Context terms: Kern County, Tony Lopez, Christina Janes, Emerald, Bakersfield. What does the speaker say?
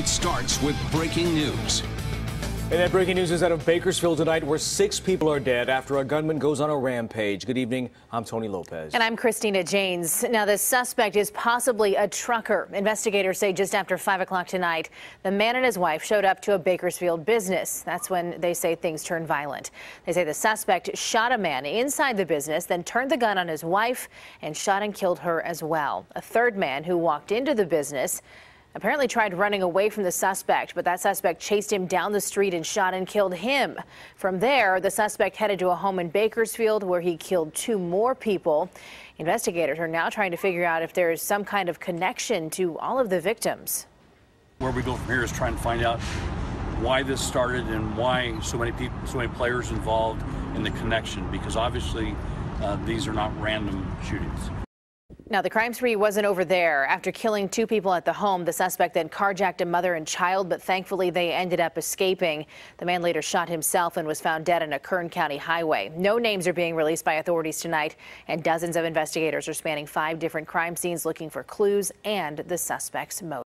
It starts with breaking news. And that breaking news is out of Bakersfield tonight, where 6 people are dead after a gunman goes on a rampage. Good evening. I'm Tony Lopez. And I'm Christina Janes. Now, the suspect is possibly a trucker. Investigators say just after 5 o'clock tonight, the man and his wife showed up to a Bakersfield business. That's when they say things turned violent. They say the suspect shot a man inside the business, then turned the gun on his wife and shot and killed her as well. A third man who walked into the business apparently tried running away from the suspect, but that suspect chased him down the street and shot and killed him. From there, the suspect headed to a home in Bakersfield where he killed 2 more people. Investigators are now trying to figure out if there is some kind of connection to all of the victims. Where we go from here is trying to find out why this started and why so many players involved in the connection, because obviously these are not random shootings. Now, the crime spree wasn't over there. After killing 2 people at the home, the suspect then carjacked a mother and child, but thankfully they ended up escaping. The man later shot himself and was found dead on a Kern County highway. No names are being released by authorities tonight, and dozens of investigators are spanning 5 different crime scenes looking for clues and the suspect's motive.